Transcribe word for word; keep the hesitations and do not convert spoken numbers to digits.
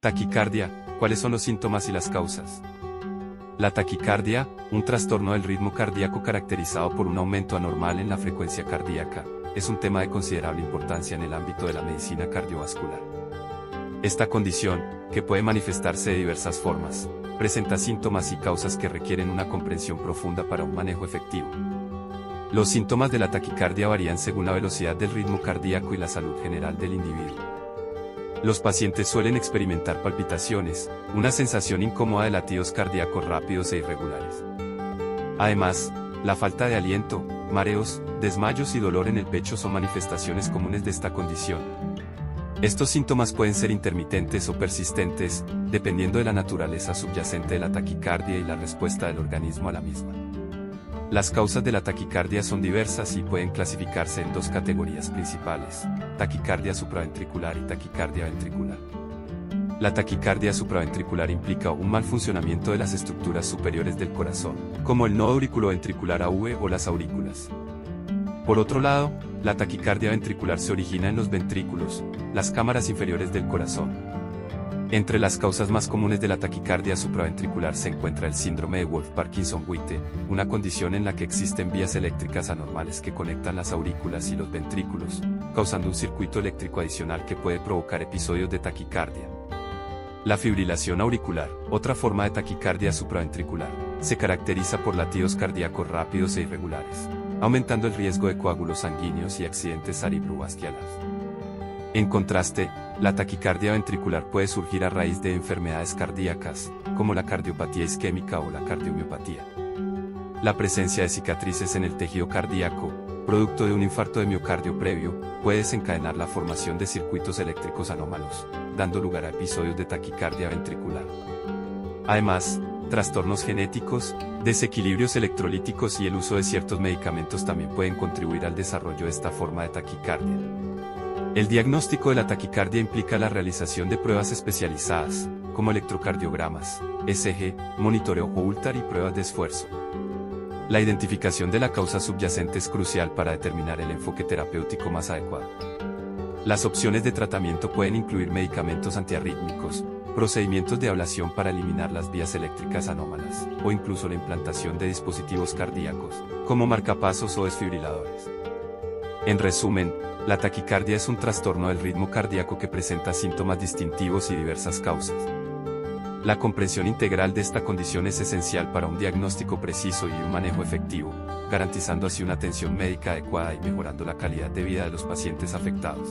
Taquicardia, ¿cuáles son los síntomas y las causas? La taquicardia, un trastorno del ritmo cardíaco caracterizado por un aumento anormal en la frecuencia cardíaca, es un tema de considerable importancia en el ámbito de la medicina cardiovascular. Esta condición, que puede manifestarse de diversas formas, presenta síntomas y causas que requieren una comprensión profunda para un manejo efectivo. Los síntomas de la taquicardia varían según la velocidad del ritmo cardíaco y la salud general del individuo. Los pacientes suelen experimentar palpitaciones, una sensación incómoda de latidos cardíacos rápidos e irregulares. Además, la falta de aliento, mareos, desmayos y dolor en el pecho son manifestaciones comunes de esta condición. Estos síntomas pueden ser intermitentes o persistentes, dependiendo de la naturaleza subyacente de la taquicardia y la respuesta del organismo a la misma. Las causas de la taquicardia son diversas y pueden clasificarse en dos categorías principales: taquicardia supraventricular y taquicardia ventricular. La taquicardia supraventricular implica un mal funcionamiento de las estructuras superiores del corazón, como el nodo auriculoventricular A V o las aurículas. Por otro lado, la taquicardia ventricular se origina en los ventrículos, las cámaras inferiores del corazón. Entre las causas más comunes de la taquicardia supraventricular se encuentra el síndrome de Wolff-Parkinson-White, una condición en la que existen vías eléctricas anormales que conectan las aurículas y los ventrículos, causando un circuito eléctrico adicional que puede provocar episodios de taquicardia. La fibrilación auricular, otra forma de taquicardia supraventricular, se caracteriza por latidos cardíacos rápidos e irregulares, aumentando el riesgo de coágulos sanguíneos y accidentes cerebrovasculares. En contraste, la taquicardia ventricular puede surgir a raíz de enfermedades cardíacas, como la cardiopatía isquémica o la cardiomiopatía. La presencia de cicatrices en el tejido cardíaco, producto de un infarto de miocardio previo, puede desencadenar la formación de circuitos eléctricos anómalos, dando lugar a episodios de taquicardia ventricular. Además, trastornos genéticos, desequilibrios electrolíticos y el uso de ciertos medicamentos también pueden contribuir al desarrollo de esta forma de taquicardia. El diagnóstico de la taquicardia implica la realización de pruebas especializadas, como electrocardiogramas, E C G, monitoreo Holter y pruebas de esfuerzo. La identificación de la causa subyacente es crucial para determinar el enfoque terapéutico más adecuado. Las opciones de tratamiento pueden incluir medicamentos antiarrítmicos, procedimientos de ablación para eliminar las vías eléctricas anómalas, o incluso la implantación de dispositivos cardíacos, como marcapasos o desfibriladores. En resumen, la taquicardia es un trastorno del ritmo cardíaco que presenta síntomas distintivos y diversas causas. La comprensión integral de esta condición es esencial para un diagnóstico preciso y un manejo efectivo, garantizando así una atención médica adecuada y mejorando la calidad de vida de los pacientes afectados.